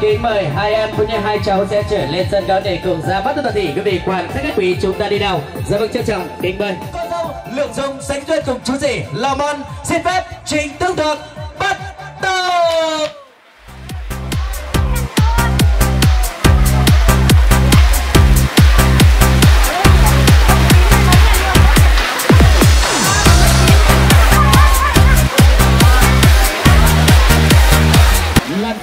kính mời hai em cũng như hai cháu sẽ trở lên sân khấu để cùng ra mắt tất cả thị quý vị quan khách quý chúng ta đi nào. Dạ vâng, trân trọng kính mời cô dâu Lường Dung sánh duyên cùng chú rể Lò Mon xin phép trình tường thuật bắt đầu.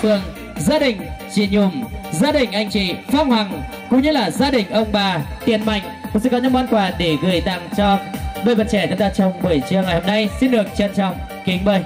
Phương, gia đình chị Nhung, gia đình anh chị Phong Hằng cũng như là gia đình ông bà Tiền Mạnh cũng sẽ có những món quà để gửi tặng cho đôi bạn trẻ chúng ta trong buổi trưa ngày hôm nay. Xin được trân trọng kính mời.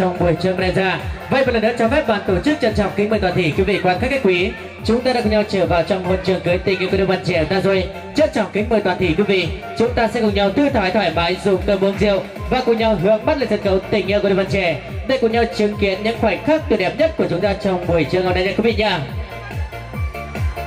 trong buổi trưa nay ra. Vậy một lần nữa cho phép ban tổ chức trân trọng kính mời toàn thể quý vị quan khách khách quý, chúng ta đã cùng nhau trở vào trong huân trường cưới tình yêu của đôi bạn trẻ ta rồi. Trân trọng kính mời toàn thể quý vị, chúng ta sẽ cùng nhau thư thái thoải mái dùng cơm uống rượu và cùng nhau hướng mắt lên sân khấu tình yêu của đôi bạn trẻ để cùng nhau chứng kiến những khoảnh khắc tuyệt đẹp nhất của chúng ta trong buổi trưa ngày hôm nay nha quý vị nha.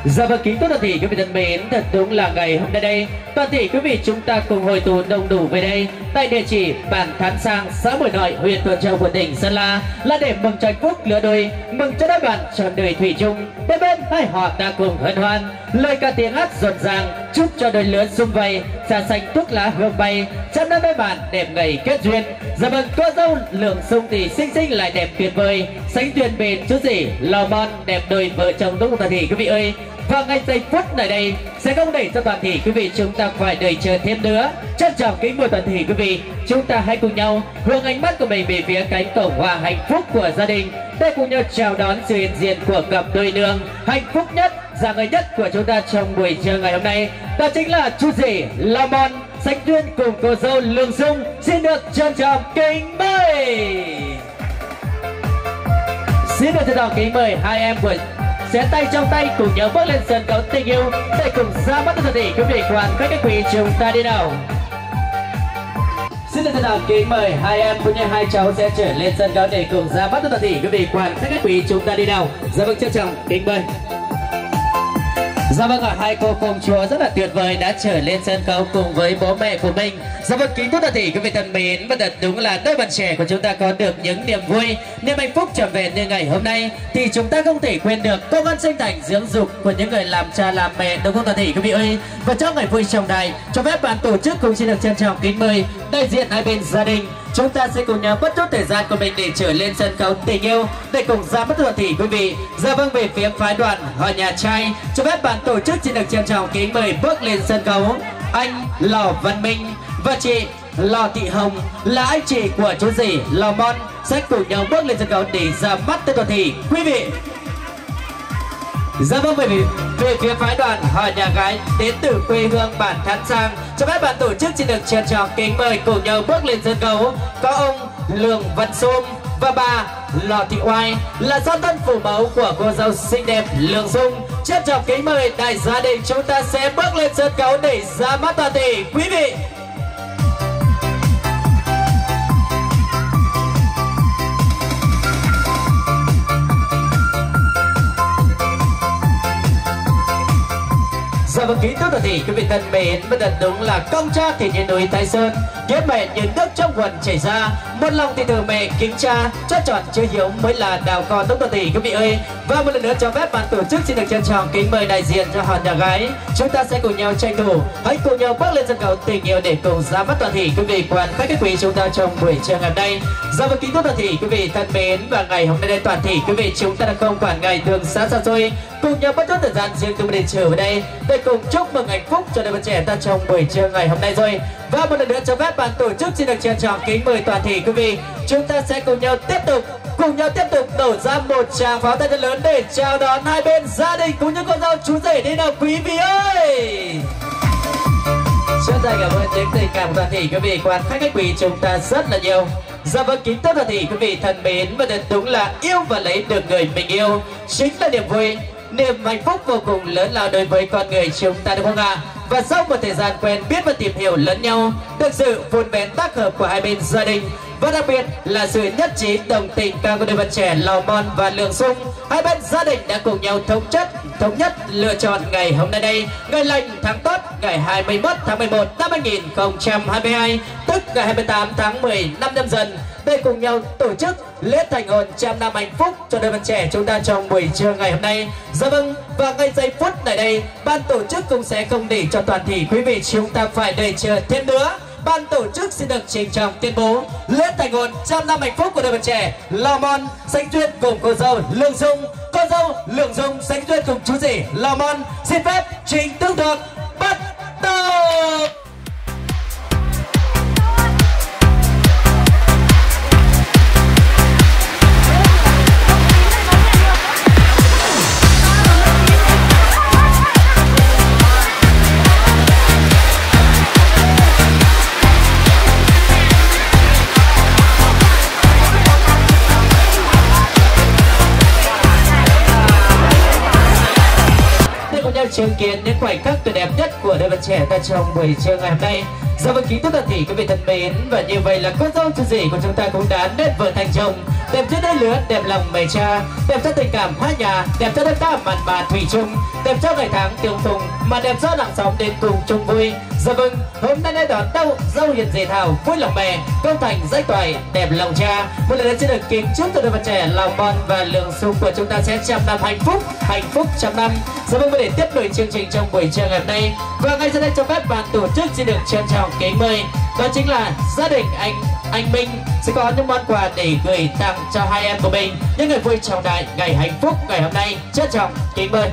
Dạ vâng, kính thưa toàn thể quý vị thân mến, thật đúng là ngày hôm nay đây, toàn thể quý vị chúng ta cùng hội tụ đông đủ về đây tại địa chỉ bản Thán Sàng, xã Muổi Nọi, huyện Thuận Châu của tỉnh Sơn La để mừng cho hạnh phúc lứa đôi, mừng cho đôi bạn trọn đời thủy chung, đôi bên hai họ ta cùng hân hoan, lời ca tiếng hát rộn ràng, chúc cho đôi lứa sum vầy, trà xanh thuốc lá hương bay, trăm năm đôi bạn đẹp ngày kết duyên. Dạ vâng, cô dâu Lường Xung thì xinh xinh lại đẹp tuyệt vời, sánh duyên bền chú rể Lò Mon đẹp đôi vợ chồng đúng không toàn thể quý vị ơi. Và ngay giây phút này đây sẽ không để cho toàn thể quý vị chúng ta phải đợi chờ thêm nữa. Trân trọng kính mời toàn thể quý vị, chúng ta hãy cùng nhau hướng ánh mắt của mình về phía cánh cổng hoa hạnh phúc của gia đình để cùng nhau chào đón sự hiện diện của cặp đôi nương hạnh phúc nhất, dạng người nhất của chúng ta trong buổi trưa ngày hôm nay. Đó chính là chú rể Lò Mon sánh duyên cùng cô dâu Lường Xung, xin được trân trọng kính mời. Xin được trân trọng kính mời hai em của sẽ tay trong tay cùng nhau bước lên sân khấu tình yêu để cùng ra mắt toàn thể quý vị quan khách các quý chúng ta đi nào. Xin được trân trọng kính mời hai em cũng như hai cháu sẽ trở lên sân khấu để cùng ra mắt toàn thể quý vị quan khách các quý chúng ta đi nào. Dạ vâng, trân trọng kính mời. Dạ vâng ạ, hai cô công chúa rất là tuyệt vời đã trở lên sân khấu cùng với bố mẹ của mình. Dạ vâng, kính thưa toàn thể quý vị thân mến, và thật đúng là đôi bạn trẻ của chúng ta có được những niềm vui, niềm hạnh phúc trở về như ngày hôm nay thì chúng ta không thể quên được công ơn sinh thành dưỡng dục của những người làm cha làm mẹ đúng không toàn thể quý vị ơi. Và trong ngày vui trong này, cho phép ban tổ chức cũng xin được trân trọng kính mời đại diện hai bên gia đình. Chúng ta sẽ cùng nhau bất chút thời gian của mình để trở lên sân khấu tình yêu để cùng ra mắt toàn thể quý vị. Dạ vâng, về phía phái đoàn họ nhà trai, cho phép ban tổ chức xin được trân trọng kính mời bước lên sân khấu anh Lò Văn Minh và chị Lò Thị Hồng là anh chị của chú rể Lò Mon sẽ cùng nhau bước lên sân khấu để ra mắt toàn thể quý vị. Dạ vâng, về phía phái đoàn họ nhà gái đến từ quê hương bản Thán Sàng, cho phép ban tổ chức xin được trân trọng kính mời cùng nhau bước lên sân khấu có ông Lường Văn Xung và bà Lò Thị Oai là son thân phụ mẫu của cô dâu xinh đẹp Lường Dung. Trân trọng kính mời đại gia đình chúng ta sẽ bước lên sân khấu để ra mắt toàn thể quý vị. Và kính thưa toàn thể quý vị thân mến, và thật đúng là công cha thì như núi Thái Sơn, nghĩa mẹ như nước trong quần chảy ra, một lòng thì thường mẹ kính cha, chót chọn chưa hiếu mới là đào con đúng toàn thể quý vị ơi. Và một lần nữa cho phép ban tổ chức xin được trân trọng kính mời đại diện cho họ nhà gái, chúng ta sẽ cùng nhau tranh thủ, hãy cùng nhau bước lên sân khấu tình yêu để cùng ra mắt toàn thể quý vị quan khách các quý chúng ta trong buổi trưa ngày hôm nay. Và kính thưa toàn thể quý vị thân mến, và ngày hôm nay đây toàn thể quý vị chúng ta đã không quản ngày đường xa xa xôi, cùng nhau bất chút thời gian riêng chúng mình trở về đây để cùng chúc mừng hạnh phúc cho đôi bạn trẻ ta trong buổi trưa ngày hôm nay rồi. Và một lần nữa cho phép ban tổ chức xin được trân trọng kính mời toàn thể quý vị, chúng ta sẽ cùng nhau tiếp tục đổ ra một tràng pháo tay thật lớn để chào đón hai bên gia đình cũng như con dâu chú rể đi nào quý vị ơi. Chân thành cảm ơn đến tình cảm của toàn thể quý vị quan khách khách quý chúng ta rất là nhiều. Dạ vâng, kính thưa toàn thể quý vị thân mến, và thật đúng là yêu và lấy được người mình yêu chính là niềm vui, niềm hạnh phúc vô cùng lớn lao đối với con người chúng ta đúng không ạ? Và sau một thời gian quen biết và tìm hiểu lẫn nhau, thực sự vun bén tác hợp của hai bên gia đình và đặc biệt là sự nhất trí đồng tình cao của đôi bạn trẻ Lò Mon và Lường Xung, hai bên gia đình đã cùng nhau thống nhất lựa chọn ngày hôm nay đây, ngày lành tháng tốt, ngày 21 tháng 11 năm 2022, tức ngày 28 tháng 10 năm nhâm dần, để cùng nhau tổ chức lễ thành hôn trăm năm hạnh phúc cho đôi bạn trẻ chúng ta trong buổi trưa ngày hôm nay. Dạ vâng, và ngay giây phút này đây, ban tổ chức cũng sẽ không để cho toàn thể quý vị chúng ta phải đợi chờ thêm nữa. Ban tổ chức xin được trình trọng tuyên bố lễ thành hôn trăm năm hạnh phúc của đôi bạn trẻ Lò Mon sánh duyên cùng cô dâu Lường Xung, cô dâu Lường Xung sánh duyên cùng chú rể Lò Mon. Xin phép trình tương thuộc bắt đầu. nhau chứng kiến những khoảnh khắc tuyệt đẹp nhất của đôi bạn trẻ ta trong buổi trưa ngày hôm nay. Dạ vâng, kính thưa toàn thể quý vị thân mến, và như vậy là cô dâu chú rể của chúng ta cũng đã nết vợ thành chồng, đẹp cho đất lứa, đẹp lòng mẹ cha, đẹp cho tình cảm hai nhà, đẹp cho đất ta mặn mà thủy chung, đẹp cho ngày tháng tiêu dùng, mà đẹp cho làng xóm đến cùng chung vui. Dạ vâng, hôm nay đón đâu dâu hiền dễ thảo, vui lòng mẹ, công thành dãy toài, đẹp lòng cha. Một lần nữa xin được kính chúc cho đôi bạn trẻ Lò Mon và Lường Xung của chúng ta sẽ trăm năm hạnh phúc trăm năm. Dạ vâng, để tiếp nối chương trình trong buổi trưa ngày hôm nay, và ngay sau đây cho phép ban tổ chức xin được trân trọng kính mời, đó chính là gia đình anh Minh sẽ có những món quà để gửi tặng cho hai em của mình những ngày vui trọng đại, ngày hạnh phúc ngày hôm nay. Trân trọng kính mời.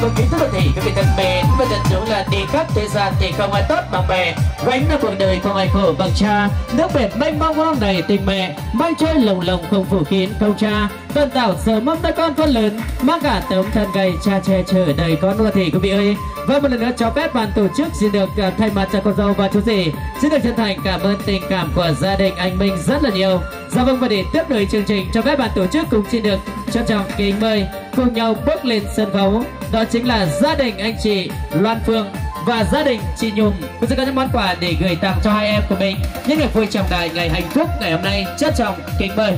Vâng, kính thưa thì quý vị thân mến, và thật đúng là đi khắp thế gian thì không ai tốt bằng mẹ, gánh là cuộc đời không ai khổ bằng cha, nước Việt mênh mông hôm này tình mẹ, mây chơi lồng lồng không phủ kín câu cha, tần tảo sớm mong ta con phân lớn, mang cả tấm thân gầy cha che chở đời con nuôi thì quý vị ơi. Vâng, một lần nữa cho phép ban tổ chức xin được thay mặt cho cô dâu và chú rể xin được chân thành cảm ơn tình cảm của gia đình anh Minh rất là nhiều. Dạ vâng, và để tiếp nối chương trình cho phép ban tổ chức cũng xin được trân trọng kính mời cùng nhau bước lên sân khấu, đó chính là gia đình anh chị Loan Phương và gia đình chị Nhung cũng sẽ có những món quà để gửi tặng cho hai em của mình những ngày vui trọng đại, ngày hạnh phúc ngày hôm nay. Trân trọng kính mời.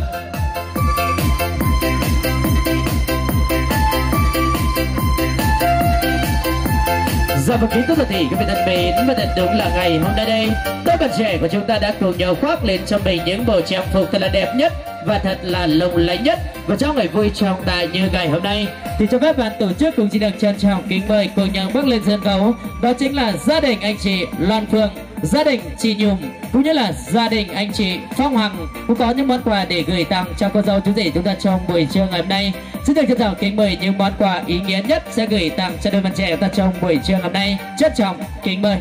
Dạ vâng, kính thưa toàn thể quý vị thân mến, và thật đúng là ngày hôm nay đây đôi bạn trẻ của chúng ta đã cùng nhau khoác lên cho mình những bộ trang phục thật là đẹp nhất và thật là lộng lẫy nhất, và trong ngày vui trọng đại như ngày hôm nay thì cho phép ban tổ chức cũng xin được trân trọng kính mời cùng nhau bước lên sân khấu, đó chính là gia đình anh chị Loan Phương, gia đình chị Nhung cũng như là gia đình anh chị Phong Hằng cũng có những món quà để gửi tặng cho cô dâu chú rể chúng ta trong buổi trưa ngày hôm nay. Xin được trân trọng kính mời những món quà ý nghĩa nhất sẽ gửi tặng cho đôi bạn trẻ chúng ta trong buổi trưa ngày hôm nay. Trân trọng kính mời.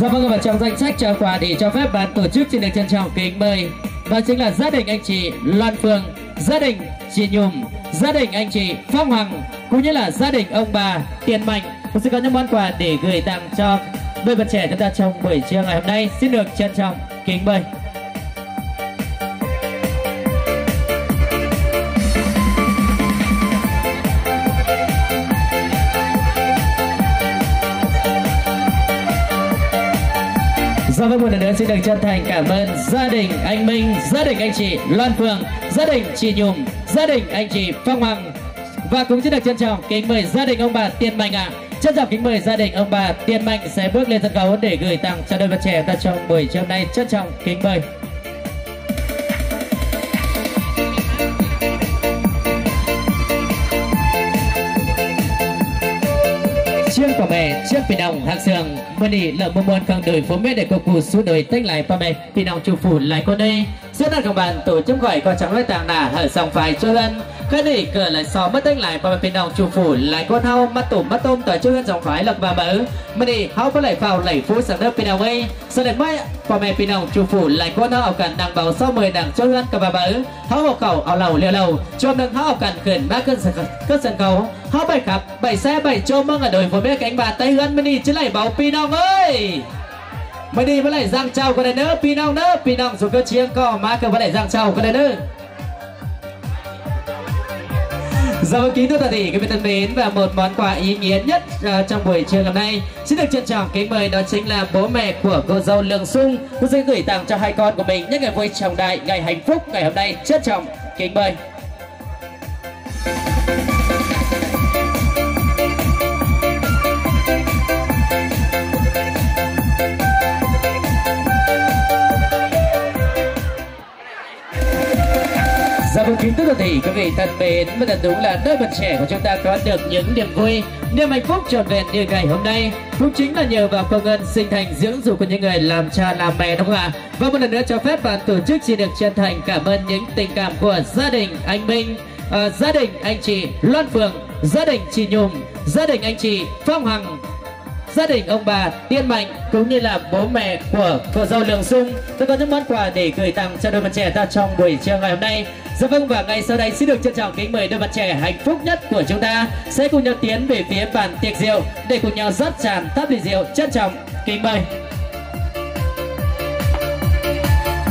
Dạ vâng, và trong danh sách trao quà thì cho phép ban tổ chức xin được trân trọng kính mời, đó chính là gia đình anh chị Loan Phương, gia đình chị Nhung, gia đình anh chị Phong Hằng cũng như là gia đình ông bà Tiền Mạnh cũng sẽ có những món quà để gửi tặng cho đôi bạn trẻ chúng ta trong buổi trưa ngày hôm nay. Xin được trân trọng kính mời. Và một lần nữa xin được chân thành cảm ơn gia đình anh Minh, gia đình anh chị Loan Phương, gia đình chị Nhung, gia đình anh chị Phong Hằng, và cũng xin được trân trọng kính mời gia đình ông bà Tiền Mạnh ạ. Trân trọng kính mời gia đình ông bà Tiền Mạnh sẽ bước lên sân khấu để gửi tặng cho đôi bạn trẻ ta trong buổi trưa nay. Trân trọng kính mời. Chiêng của mẹ, chiếc phi đồng hạc sường, mưa nỉ lợn mua muôn khang đời phố mẹ để cục cụ suốt đời tách lại pa mẹ, phi đồng chủ phủ lại con đây. Rất là các bạn tổ chức gọi con trắng với tàng nà hở sòng phải cho dân. Cái nỉ cửa lại so mất tách lại pa mẹ phi đồng chủ phủ lại con thau mắt tụm mắt tôm tỏi cho dân dòng phải lật và mở. Mưa nỉ háo có lại vào lại phố sẵn đất phi đồng ấy. Sau đến mai pa mẹ phi đồng chủ phủ lại con thau ảo cản đằng vào sau 10 đằng cho dân cả bà mở. Háo một khẩu ảo lầu liều lầu cho nâng háo ảo cản gần ba cơn sân cầu. Háo bảy cặp bảy xe bảy châu mương ở đời phố mẹ cánh bà tay hơn mưa nỉ chứ lại báo phi đồng ơi. Mới đi với lại giang trao con này nữa, pinong rồi cơ chiêng co má cơ với lại giang trao con này nữa. Giờ kính thưa toàn thể quý vị thân mến, và một món quà ý nghĩa nhất trong buổi trưa hôm nay xin được trân trọng kính mời, đó chính là bố mẹ của cô dâu Lường Xung cũng sẽ gửi tặng cho hai con của mình những ngày vui trọng đại, ngày hạnh phúc ngày hôm nay. Trân trọng kính mời. Dạ vâng, kính thưa toàn thể quý vị thân mến, và thật đúng là đôi bạn trẻ của chúng ta có được những niềm vui, niềm hạnh phúc trọn vẹn như ngày hôm nay cũng chính là nhờ vào công ơn sinh thành dưỡng dục của những người làm cha làm mẹ, đúng không ạ? Và một lần nữa cho phép ban tổ chức xin được chân thành cảm ơn những tình cảm của gia đình anh Minh, gia đình anh chị Loan Phượng, gia đình chị Nhung, gia đình anh chị Phong Hằng gia đình ông bà, Tiên Mạnh cũng như là bố mẹ của cô dâu Lường Xung. Tôi có những món quà để gửi tặng cho đôi bạn trẻ ta trong buổi trưa ngày hôm nay. Dạ vâng, và ngay sau đây xin được trân trọng kính mời đôi bạn trẻ hạnh phúc nhất của chúng ta sẽ cùng nhau tiến về phía bàn tiệc rượu để cùng nhau rót tràn táp ly rượu. Trân trọng kính mời.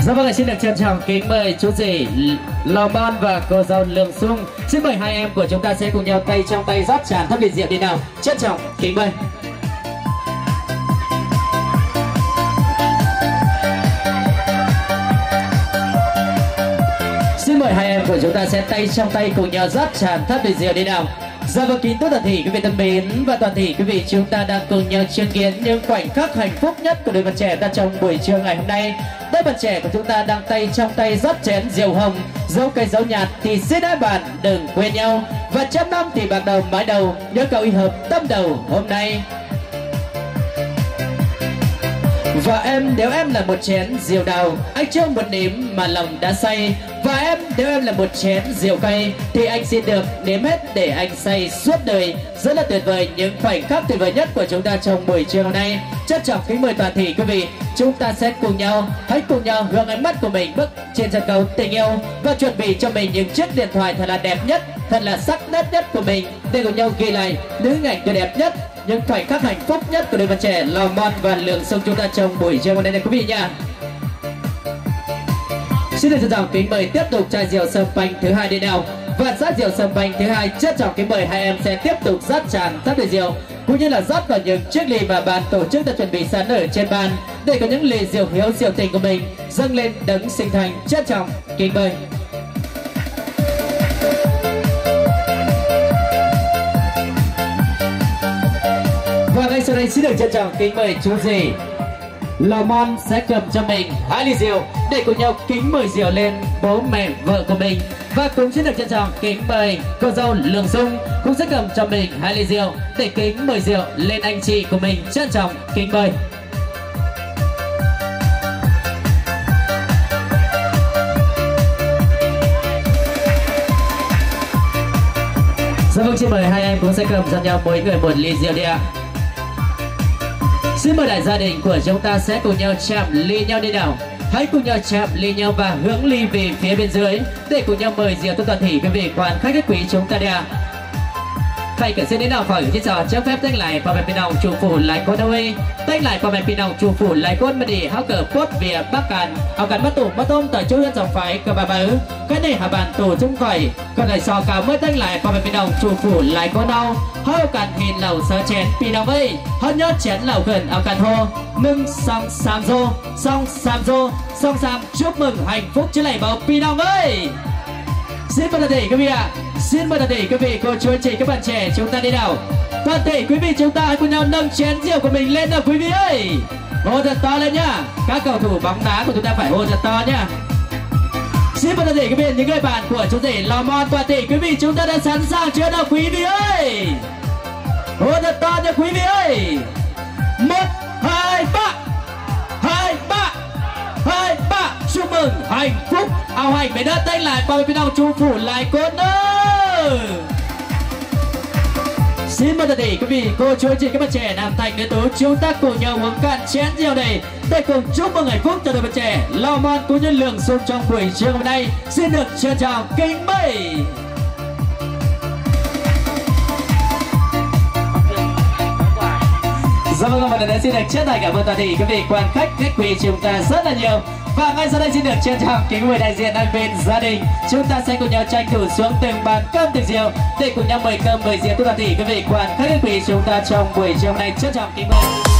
Dạ vâng, xin được trân trọng kính mời chú rể Lò Mon và cô dâu Lường Xung. Xin mời hai em của chúng ta sẽ cùng nhau tay trong tay rót tràn táp ly rượu đi nào. Trân trọng kính mời. Xin mời hai em của chúng ta sẽ tay trong tay cùng nhau rót tràn táp ly rượu đi nào. Dạ vâng, kính thưa toàn thể quý vị thân mến và toàn thể quý vị, chúng ta đang cùng nhau chứng kiến những khoảnh khắc hạnh phúc nhất của đôi bạn trẻ ta trong buổi trưa ngày hôm nay. Đôi bạn trẻ của chúng ta đang tay trong tay rót chén rượu hồng, dẫu cây dấu nhạt thì xin hai bạn đừng quên nhau, và trăm năm thì bạc đầu mái đầu, nhớ cầu y hợp tâm đầu hôm nay. Và em nếu em là một chén rượu đào, anh trông một nếm mà lòng đã say. Và em nếu em là một chén rượu cay, thì anh xin được nếm hết để anh say suốt đời. Rất là tuyệt vời, những khoảnh khắc tuyệt vời nhất của chúng ta trong buổi trưa hôm nay. Trân trọng kính mời toàn thể quý vị, chúng ta sẽ cùng nhau, hãy cùng nhau hướng ánh mắt của mình bước trên sân khấu tình yêu và chuẩn bị cho mình những chiếc điện thoại thật là đẹp nhất, thật là sắc nét nhất của mình để cùng nhau ghi lại những hình ảnh tuyệt đẹp nhất, những khoảnh khắc hạnh phúc nhất của đôi bạn trẻ Lò Mon và Lường Xung chúng ta trong buổi trưa hôm nay quý vị nha. Xin được trân trọng kính mời tiếp tục chai rượu sâm panh thứ hai đi nào. Và rót rượu sâm panh thứ hai, trân trọng kính mời hai em sẽ tiếp tục rót tràn táp ly rượu, cũng như là rót vào những chiếc ly mà ban tổ chức đã chuẩn bị sẵn ở trên bàn để có những ly rượu hiếu rượu tình của mình dâng lên đấng sinh thành. Trân trọng kính mời. Và ngay sau đây xin được trân trọng kính mời chú rể Lò Mon sẽ cầm cho mình hai ly rượu để cùng nhau kính mời rượu lên bố mẹ vợ của mình. Và cũng xin được trân trọng kính mời cô dâu Lường Xung cũng sẽ cầm cho mình hai ly rượu để kính mời rượu lên anh chị của mình. Trân trọng kính mời. Dạ vâng, xin mời hai em cũng sẽ cầm cho nhau mỗi người một ly rượu đi ạ. Xin mời đại gia đình của chúng ta sẽ cùng nhau chạm ly nhau đi nào. Hãy cùng nhau chạm ly nhau và hướng ly về phía bên dưới để cùng nhau mời rượu toàn thể quý vị quan khách quý chúng ta đi ạ. Phải kể xin đến nào phải chia sẻ cho phép tên lại và mẹ pin đồng chủ phủ lại con đâu ấy. Tên lại và mẹ pin đồng chủ phủ lại con mà để háo cờ cốt về bắc càn. Háo càn bắt tủ bắt tôm tại chỗ dân dòng phải cờ bà bá ứ. Cái này hạ bàn tủ trong khỏi. Còn lại so cả mới tên lại và mẹ pin đồng chủ phủ lại con đâu. Háo càn hình lẩu sơ chén pin đồng ấy. Hớt nhớt chén lẩu gần háo càn hô. Nâng song sam rô, song sam rô, song sam chúc mừng hạnh phúc chứ lại bảo pin đồng ấy. Xin mời toàn thể quý vị ạ. Xin mời toàn thể quý vị, cô chú anh chị, các bạn trẻ chúng ta đi nào. Toàn thể quý vị chúng ta hãy cùng nhau nâng chén rượu của mình lên nào quý vị ơi. Hô thật to lên nhá. Các cầu thủ bóng đá của chúng ta phải hô thật to nhá. Xin mời toàn thể quý vị, những người bạn của chú rể Lò Mon, toàn thể quý vị chúng ta đã sẵn sàng chưa nào quý vị ơi. Hô thật to nha quý vị ơi. 1, 2, 3. 2, 3. Chúc mừng hạnh phúc ảo hành về đất đánh lại vào bên đầu chủ phủ lại cốt nữa. Xin mời tất cả quý vị, cô chú anh chị, các bạn trẻ Nam Thành đến tối chúng ta cùng nhau uống cạn chén rượu này để cùng chúc mừng hạnh phúc cho đôi bạn trẻ Lò Mon cũng như Lường Xung trong buổi trưa hôm nay. Xin được trân trọng kính mời. Dạ vâng, và đến xin được chân thành cảm ơn toàn thể quý vị quan khách khách quý chúng ta rất là nhiều. Và ngay sau đây xin được trân trọng kính mời đại diện hai bên gia đình. Chúng ta sẽ cùng nhau tranh thủ xuống từng bàn cơm từng rượu để cùng nhau mời cơm mời rượu toàn thể quý vị quan khách quý chúng ta trong buổi trưa hôm nay. Trân trọng kính mời.